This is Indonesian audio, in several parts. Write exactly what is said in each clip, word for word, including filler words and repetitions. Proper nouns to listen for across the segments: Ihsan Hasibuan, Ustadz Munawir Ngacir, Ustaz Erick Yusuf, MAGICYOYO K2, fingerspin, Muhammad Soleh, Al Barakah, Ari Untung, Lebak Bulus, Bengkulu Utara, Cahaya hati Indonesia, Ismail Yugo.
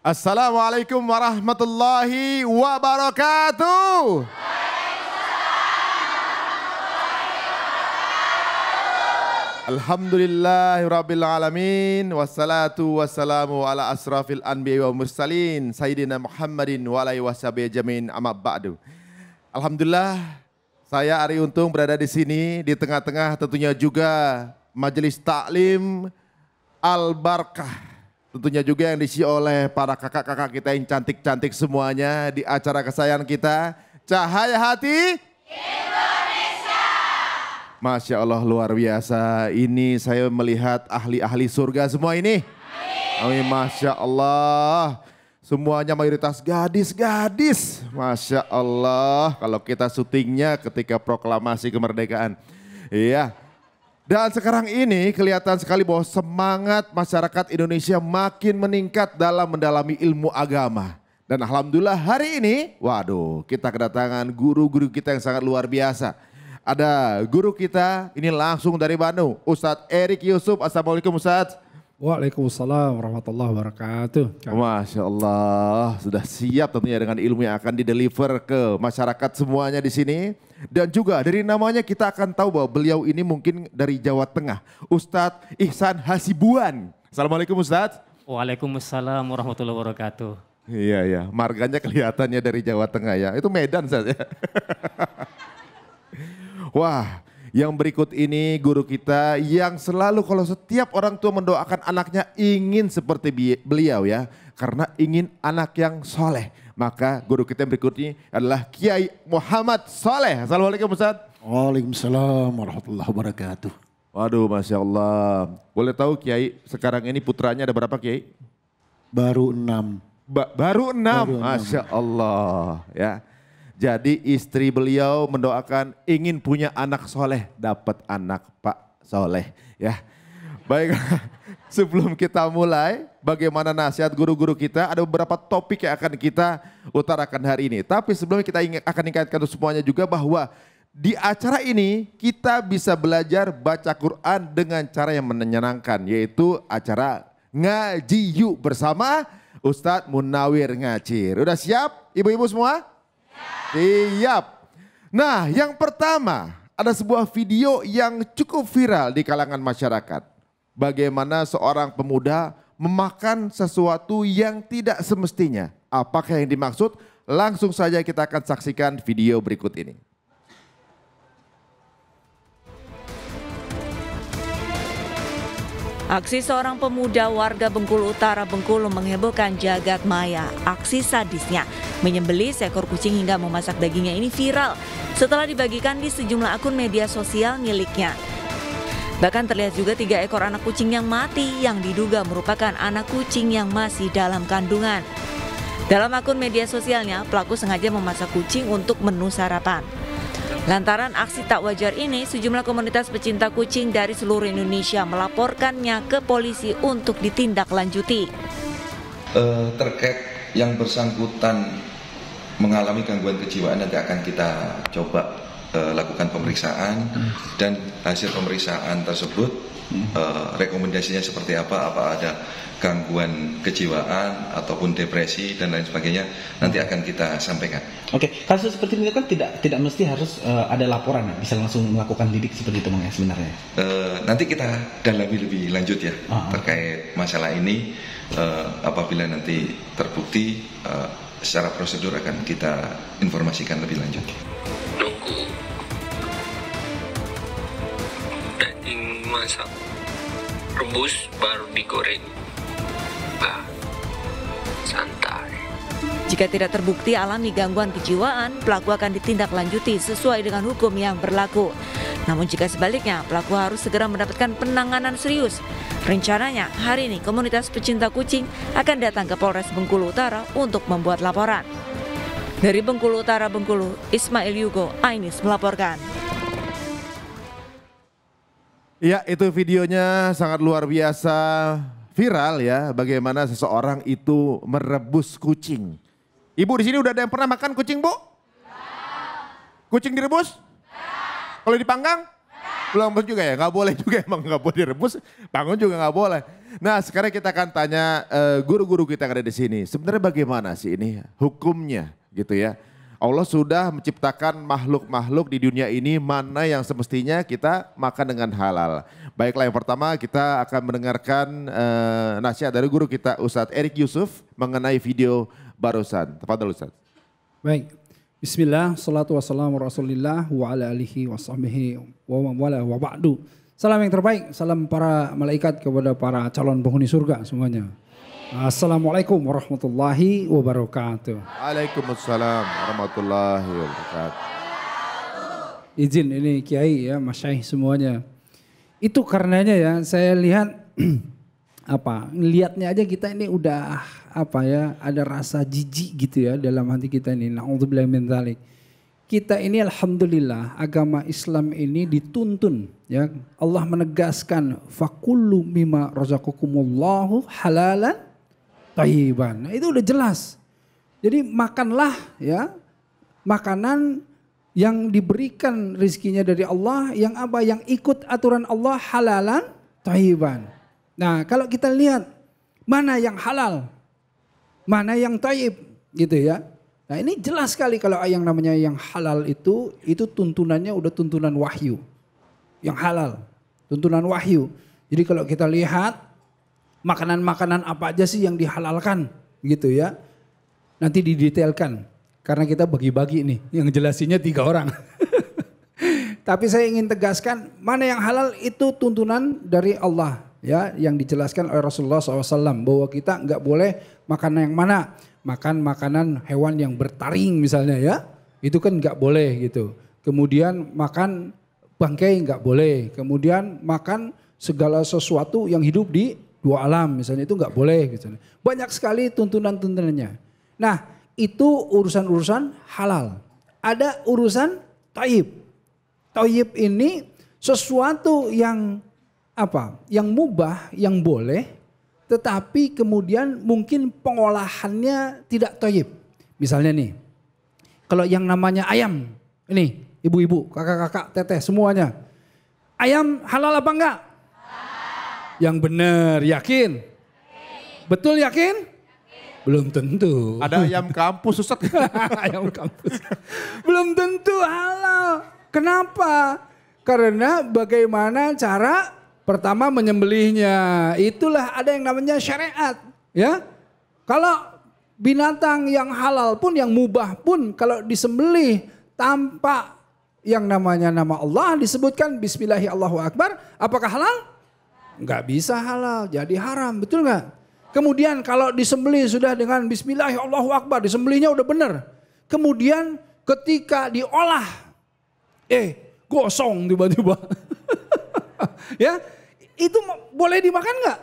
Assalamualaikum warahmatullahi wabarakatuh. Alhamdulillahirrabbilalamin. Wassalatu wassalamu ala asrafil anbiya wa mursalin Sayyidina Muhammadin wa alaihi washabihi jamin amma ba'du. Alhamdulillah, saya Ari Untung berada di sini di tengah-tengah tentunya juga majelis taklim Al Barakah, tentunya juga yang diisi oleh para kakak-kakak kita yang cantik-cantik semuanya di acara kesayangan kita, Cahaya Hati Indonesia. Masya Allah, luar biasa. Ini saya melihat ahli-ahli surga semua ini. Amin. Masya Allah. Semuanya mayoritas gadis-gadis. Masya Allah. Kalau kita syutingnya ketika proklamasi kemerdekaan. Iya. Dan sekarang ini kelihatan sekali bahwa semangat masyarakat Indonesia makin meningkat dalam mendalami ilmu agama. Dan alhamdulillah hari ini, waduh, kita kedatangan guru-guru kita yang sangat luar biasa. Ada guru kita ini langsung dari Bandung, Ustaz Erick Yusuf. Assalamualaikum Ustaz. Waalaikumsalam warahmatullahi wabarakatuh. Masya Allah, sudah siap tentunya dengan ilmu yang akan dideliver ke masyarakat semuanya di sini. Dan juga dari namanya kita akan tahu bahwa beliau ini mungkin dari Jawa Tengah, Ustadz Ihsan Hasibuan. Assalamualaikum Ustadz. Waalaikumsalam warahmatullahi wabarakatuh. Iya, iya, marganya kelihatannya dari Jawa Tengah ya, itu Medan saja. Wah. Yang berikut ini guru kita yang selalu kalau setiap orang tua mendoakan anaknya ingin seperti beliau ya. Karena ingin anak yang soleh. Maka guru kita yang berikutnya adalah Kiai Muhammad Soleh. Assalamualaikum Ustaz. Waalaikumsalam warahmatullahi wabarakatuh. Waduh, Masya Allah. Boleh tahu Kiai sekarang ini putranya ada berapa Kiai? Baru enam. Ba baru enam? Baru enam. Masya Allah ya. Jadi istri beliau mendoakan ingin punya anak soleh, dapat anak Pak Soleh ya. Baik, sebelum kita mulai bagaimana nasihat guru-guru kita, ada beberapa topik yang akan kita utarakan hari ini. Tapi sebelumnya kita akan ingatkan semuanya juga bahwa di acara ini kita bisa belajar baca Quran dengan cara yang menyenangkan, yaitu acara Ngaji Yuk bersama Ustadz Munawir Ngacir. Udah siap ibu-ibu semua? Siap. Nah, yang pertama ada sebuah video yang cukup viral di kalangan masyarakat. Bagaimana seorang pemuda memakan sesuatu yang tidak semestinya. Apakah yang dimaksud? Langsung saja kita akan saksikan video berikut ini. Aksi seorang pemuda warga Bengkulu Utara, Bengkulu menghebohkan jagat maya. Aksi sadisnya menyembelih seekor kucing hingga memasak dagingnya ini viral setelah dibagikan di sejumlah akun media sosial miliknya. Bahkan terlihat juga tiga ekor anak kucing yang mati yang diduga merupakan anak kucing yang masih dalam kandungan. Dalam akun media sosialnya, pelaku sengaja memasak kucing untuk menu sarapan. Lantaran aksi tak wajar ini, sejumlah komunitas pecinta kucing dari seluruh Indonesia melaporkannya ke polisi untuk ditindaklanjuti. Uh, terkait yang bersangkutan mengalami gangguan kejiwaan, nanti akan kita coba uh, lakukan pemeriksaan, dan hasil pemeriksaan tersebut uh, rekomendasinya seperti apa, apa ada gangguan kejiwaan ataupun depresi dan lain sebagainya, nanti akan kita sampaikan. Oke, kasus seperti ini kan tidak tidak mesti harus uh, ada laporan, bisa langsung melakukan lidik seperti itu ya sebenarnya. Uh, nanti kita dalami lebih lanjut ya uh-huh. terkait masalah ini. Uh, apabila nanti terbukti, uh, secara prosedur akan kita informasikan lebih lanjut. Nunggu daging masak rebus baru digoreng. Santai. Jika tidak terbukti alami gangguan kejiwaan, pelaku akan ditindaklanjuti sesuai dengan hukum yang berlaku. Namun jika sebaliknya, pelaku harus segera mendapatkan penanganan serius. Rencananya hari ini komunitas pecinta kucing akan datang ke Polres Bengkulu Utara untuk membuat laporan. Dari Bengkulu Utara, Bengkulu, Ismail Yugo, Ainis melaporkan. Ya, itu videonya sangat luar biasa. Viral ya, bagaimana seseorang itu merebus kucing. Ibu di sini udah ada yang pernah makan kucing, Bu? Kucing direbus? Kalau dipanggang? Belum juga ya, nggak boleh juga emang, nggak boleh direbus, bangun juga nggak boleh. Nah sekarang kita akan tanya guru-guru uh, kita yang ada di sini, sebenarnya bagaimana sih ini hukumnya gitu ya. Allah sudah menciptakan makhluk-makhluk di dunia ini, mana yang semestinya kita makan dengan halal. Baiklah, yang pertama kita akan mendengarkan uh, nasihat dari guru kita Ustadz Erick Yusuf mengenai video barusan. Tafadhol Ustadz. Baik. Bismillah, salatu wassalamu rasulillah wa ala alihi wa sahbihi wa wala wa ba'du. Salam yang terbaik, salam para malaikat kepada para calon penghuni surga semuanya. Assalamualaikum warahmatullahi wabarakatuh. Waalaikumsalam warahmatullahi wabarakatuh. Izin ini kiai ya, masyaih semuanya. Itu karenanya ya, saya lihat apa, lihatnya aja kita ini udah apa ya, ada rasa jijik gitu ya dalam hati kita ini. Na'udzubillah min dzalik. Kita ini alhamdulillah agama Islam ini dituntun ya. Allah menegaskan fakullu mimma razaqakumullahu halalan thayyiban. Nah, itu udah jelas. Jadi makanlah ya makanan yang diberikan rezekinya dari Allah, yang apa, yang ikut aturan Allah halalan thayyiban. Nah kalau kita lihat mana yang halal, mana yang thayyib gitu ya. Nah ini jelas sekali kalau yang namanya yang halal itu, itu tuntunannya udah tuntunan wahyu. Yang halal, tuntunan wahyu. Jadi kalau kita lihat makanan-makanan apa aja sih yang dihalalkan gitu ya. Nanti didetailkan karena kita bagi-bagi nih, yang jelasinnya tiga orang. Tapi saya ingin tegaskan mana yang halal itu tuntunan dari Allah. Ya, yang dijelaskan oleh Rasulullah shallallahu alaihi wasallam bahwa kita nggak boleh makan yang mana, makan makanan hewan yang bertaring misalnya ya, itu kan nggak boleh gitu. Kemudian makan bangkai nggak boleh, kemudian makan segala sesuatu yang hidup di dua alam misalnya, itu nggak boleh gitu. Banyak sekali tuntunan-tuntunannya. Nah itu urusan-urusan halal. Ada urusan thayyib. Thayyib ini sesuatu yang apa, yang mubah, yang boleh, tetapi kemudian mungkin pengolahannya tidak thayyib. Misalnya nih, kalau yang namanya ayam, ini ibu-ibu, kakak-kakak, teteh semuanya. Ayam halal apa enggak? Halal. Yang benar, yakin? Yakin. Betul yakin? Yakin? Belum tentu. Ada ayam kampus, Ustaz. Ayam kampus. Belum tentu halal. Kenapa? Karena bagaimana cara pertama menyembelihnya, itulah ada yang namanya syariat ya. Kalau binatang yang halal pun, yang mubah pun, kalau disembelih tanpa yang namanya nama Allah disebutkan bismillahirrahmanirrahim Allahu Akbar, apakah halal? Nggak bisa halal, jadi haram, betul nggak? Kemudian kalau disembelih sudah dengan bismillahirrahmanirrahim Allahu Akbar, disembelihnya udah benar. Kemudian ketika diolah, eh gosong tiba-tiba. Ya, itu boleh dimakan nggak?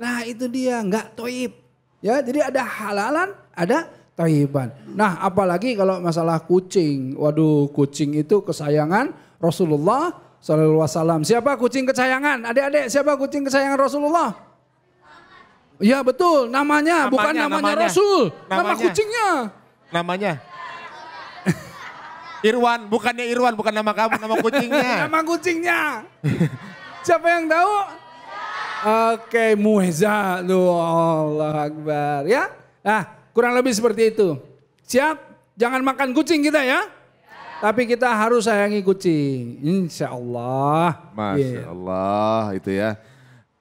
Nah itu dia, nggak thayyib. Ya, jadi ada halalan, ada thayyiban. Nah apalagi kalau masalah kucing. Waduh, kucing itu kesayangan Rasulullah shallallahu alaihi wasallam. Siapa kucing kesayangan? Adik-adik, siapa kucing kesayangan Rasulullah? Ya betul, namanya, namanya bukan namanya, namanya Rasul. Namanya. Nama kucingnya. Namanya. Irwan, bukannya Irwan, bukan nama kamu, nama kucingnya. Nama kucingnya. Siapa yang tahu? Oke, Muhza. Allahu Akbar. Ya, nah kurang lebih seperti itu. Siap, jangan makan kucing kita ya. Tapi kita harus sayangi kucing. Insya Allah. Masya Allah, itu ya.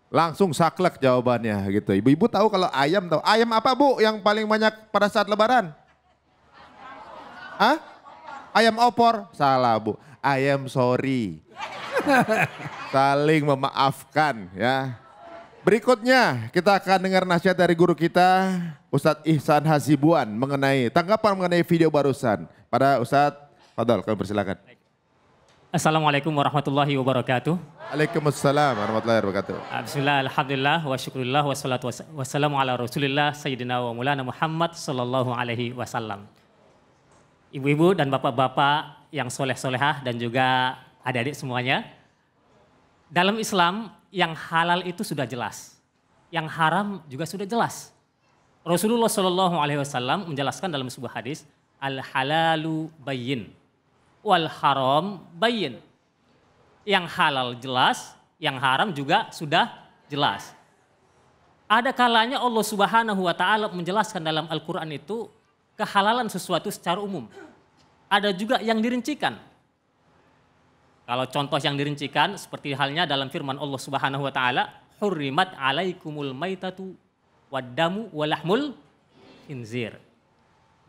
Langsung saklek jawabannya gitu. Ibu-ibu tahu kalau ayam tahu. Ayam apa bu yang paling banyak pada saat lebaran? Hah? Ayam opor, salah bu. Ayam sorry. Saling memaafkan ya. Berikutnya kita akan dengar nasihat dari guru kita Ustadz Ihsan Hasibuan mengenai tanggapan mengenai video barusan. Pada Ustadz, fadhol kami persilakan. Assalamualaikum warahmatullahi wabarakatuh. Waalaikumsalam warahmatullahi wabarakatuh. Bismillah, alhamdulillah, wa syukurillah, wassalatu wassalamu ala rasulillah, sayyidina wa mulana Muhammad sallallahu alaihi wasallam. Ibu-ibu dan bapak-bapak yang soleh-solehah dan juga adik-adik semuanya. Dalam Islam yang halal itu sudah jelas. Yang haram juga sudah jelas. Rasulullah shallallahu alaihi wasallam menjelaskan dalam sebuah hadis. Al-halalu bayyin, wal haram bayyin. Yang halal jelas, yang haram juga sudah jelas. Ada kalanya Allah Subhanahu wa Ta'ala menjelaskan dalam Al-Quran itu kehalalan sesuatu secara umum. Ada juga yang dirincikan. Kalau contoh yang dirincikan seperti halnya dalam firman Allah Subhanahu wa Ta'ala, hurrimat alaikumul maitatu waddamu walahmul khinzir.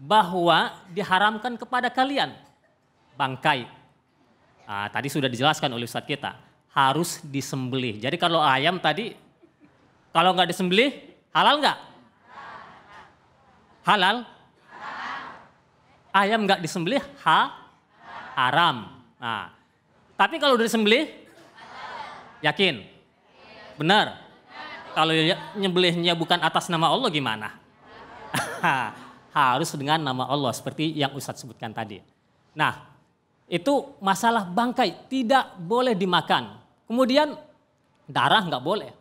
Bahwa diharamkan kepada kalian bangkai. Nah, tadi sudah dijelaskan oleh Ustadz kita, harus disembelih. Jadi kalau ayam tadi, kalau nggak disembelih, halal nggak? Halal. Ayam nggak disembelih, ha? Haram. Nah, tapi kalau udah disembelih, yakin? Benar? Kalau nyembelihnya bukan atas nama Allah gimana? Harus dengan nama Allah seperti yang Ustadz sebutkan tadi. Nah, itu masalah bangkai, tidak boleh dimakan. Kemudian darah nggak boleh.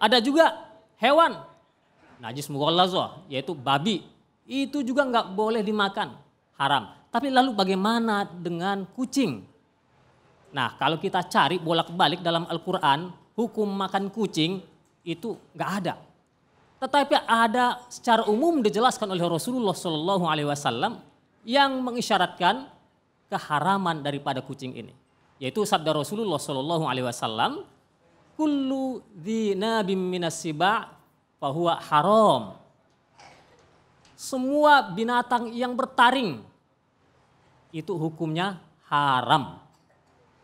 Ada juga hewan najis mughalazah, yaitu babi. Itu juga nggak boleh dimakan, haram. Tapi lalu bagaimana dengan kucing? Nah, kalau kita cari bolak-balik dalam Al-Quran, hukum makan kucing itu nggak ada. Tetapi ada secara umum dijelaskan oleh Rasulullah shallallahu alaihi wasallam yang mengisyaratkan keharaman daripada kucing ini. Yaitu sabda Rasulullah shallallahu alaihi wasallam, kullu dzinabin minas siba' fahuwa haram. Semua binatang yang bertaring itu hukumnya haram.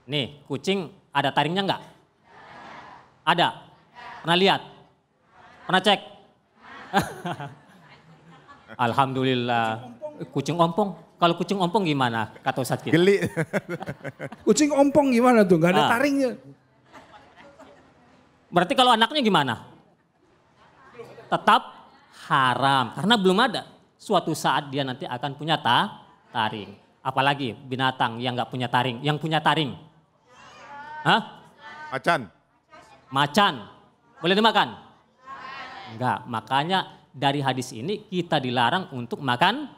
Nih, kucing ada taringnya enggak? Ada. Pernah lihat? Pernah cek? Alhamdulillah. Kucing ompong. Kalau kucing ompong gimana kata Ustaz kita? Geli. Kucing ompong gimana tuh? Enggak ada ah. taringnya. Berarti kalau anaknya gimana? Tetap haram, karena belum ada. Suatu saat dia nanti akan punya ta, taring. Apalagi binatang yang nggak punya taring, yang punya taring. Hah? Macan. Macan, boleh dimakan? Enggak, makanya dari hadis ini kita dilarang untuk makan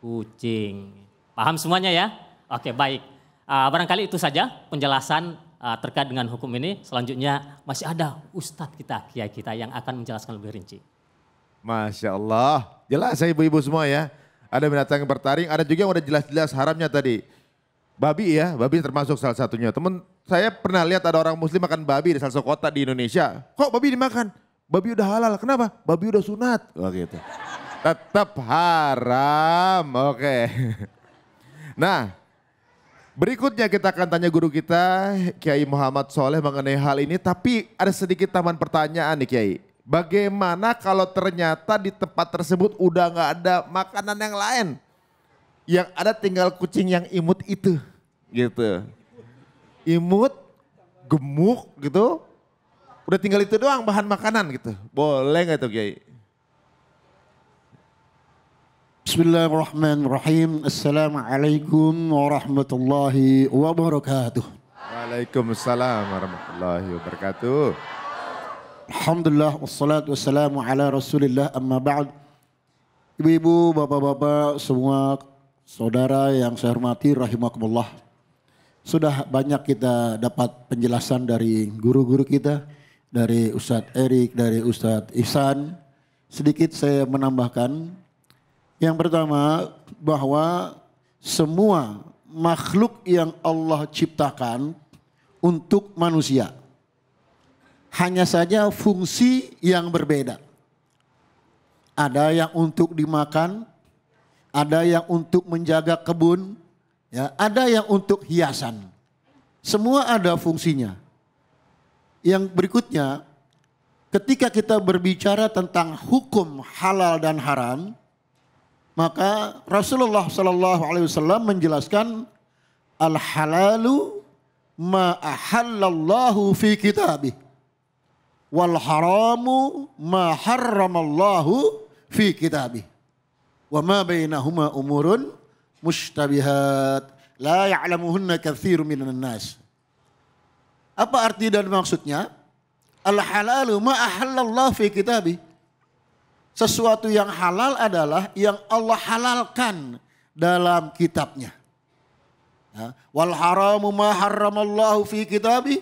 kucing. Paham semuanya ya? Oke, baik. Uh, barangkali itu saja penjelasan terkait dengan hukum ini. Selanjutnya masih ada Ustadz kita, Kiai kita yang akan menjelaskan lebih rinci. Masya Allah, jelas ya ibu-ibu semua ya. Ada binatang yang bertaring, ada juga yang udah jelas-jelas haramnya tadi. Babi ya, babi termasuk salah satunya. Temen saya pernah lihat ada orang muslim makan babi di salah satu kota di Indonesia. Kok babi dimakan? Babi udah halal, kenapa? Babi udah sunat. Oh gitu. Tetap haram, oke. Nah, berikutnya kita akan tanya guru kita Kiai Muhammad Soleh mengenai hal ini, tapi ada sedikit tambahan pertanyaan nih Kiai. Bagaimana kalau ternyata di tempat tersebut udah nggak ada makanan yang lain, yang ada tinggal kucing yang imut itu, gitu. Imut, gemuk gitu, udah tinggal itu doang bahan makanan gitu. Boleh nggak tuh Kiai? Bismillahirrahmanirrahim. Assalamualaikum warahmatullahi wabarakatuh. Waalaikumsalam warahmatullahi wabarakatuh. Alhamdulillah wassalatu wassalamu ala rasulillah amma ba'd. Ibu-ibu, bapak-bapak, semua saudara yang saya hormati rahimakumullah. Sudah banyak kita dapat penjelasan dari guru-guru kita, dari Ustadz Erick, dari Ustadz Ihsan. Sedikit saya menambahkan. Yang pertama, bahwa semua makhluk yang Allah ciptakan untuk manusia. Hanya saja fungsi yang berbeda. Ada yang untuk dimakan, ada yang untuk menjaga kebun, ya, ada yang untuk hiasan. Semua ada fungsinya. Yang berikutnya, ketika kita berbicara tentang hukum halal dan haram, maka Rasulullah Shallallahu Alaihi Wasallam menjelaskan al halalu ma ahallallahu fi kitabih, wal haramu ma harramallahu fi kitabih, wa ma bainahuma umurun mushtabihat la ya'lamuhunna katsirun minan nas. Apa arti dan maksudnya? Al halalu ma ahallallahu fi kitabih. Sesuatu yang halal adalah yang Allah halalkan dalam kitabnya. Wal haramu ma harramallahu fi kitabi.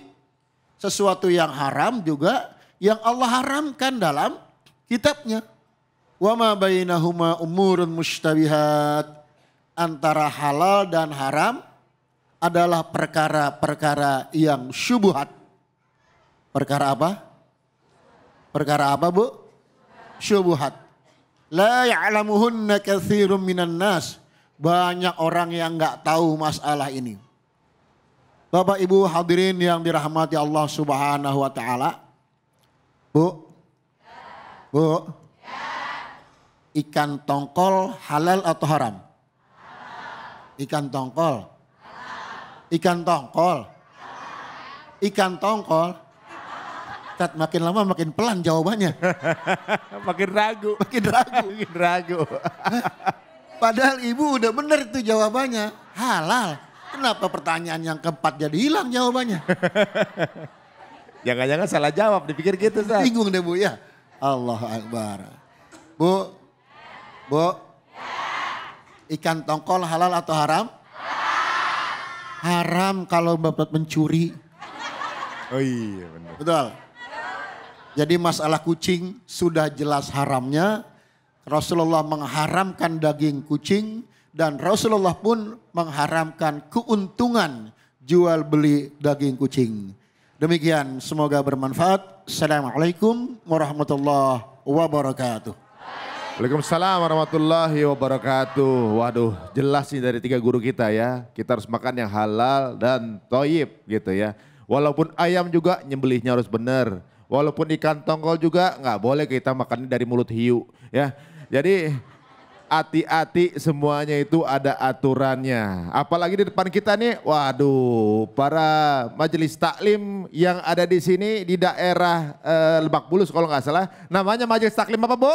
Sesuatu yang haram juga yang Allah haramkan dalam kitabnya. Wa ma bainahuma umurun mushtabihat. Antara halal dan haram adalah perkara-perkara yang syubhat. Perkara apa? Perkara apa, Bu? Syubhat. La ya'lamuhunna katsirun minan nas. Banyak orang yang nggak tahu masalah ini. Bapak Ibu hadirin yang dirahmati Allah Subhanahu wa taala. Bu. Bu. Ikan tongkol halal atau haram? Ikan tongkol. Ikan tongkol. Ikan tongkol. Tat, makin lama makin pelan jawabannya. Makin ragu, makin ragu, makin ragu. Padahal ibu udah bener tuh jawabannya, halal. Kenapa pertanyaan yang keempat jadi hilang jawabannya? Jangan-jangan salah jawab, dipikir gitu. Sah. Bingung deh Bu ya. Allahu Akbar. Bu, Bu, ikan tongkol halal atau haram? Haram kalau Bapak mencuri. Oh iya benar. Betul. Jadi masalah kucing sudah jelas haramnya. Rasulullah mengharamkan daging kucing dan Rasulullah pun mengharamkan keuntungan jual beli daging kucing. Demikian, semoga bermanfaat. Assalamualaikum warahmatullahi wabarakatuh. Waalaikumsalam warahmatullahi wabarakatuh. Waduh, jelas nih dari tiga guru kita ya. Kita harus makan yang halal dan toyib gitu ya. Walaupun ayam juga nyembelihnya harus benar. Walaupun ikan tongkol juga nggak boleh kita makan dari mulut hiu ya. Jadi hati-hati semuanya itu ada aturannya. Apalagi di depan kita nih, waduh, para majelis taklim yang ada di sini di daerah eh, Lebak Bulus kalau nggak salah. Namanya majelis taklim apa, Bu?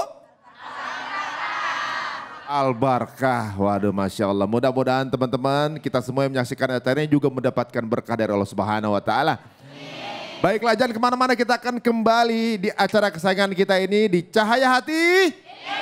Al Barakah. Waduh, Masya Allah. Mudah-mudahan teman-teman kita semua yang menyaksikan acara ini juga mendapatkan berkah dari Allah Subhanahu wa taala. Baiklah, jangan kemana-mana, kita akan kembali di acara kesayangan kita ini di Cahaya Hati.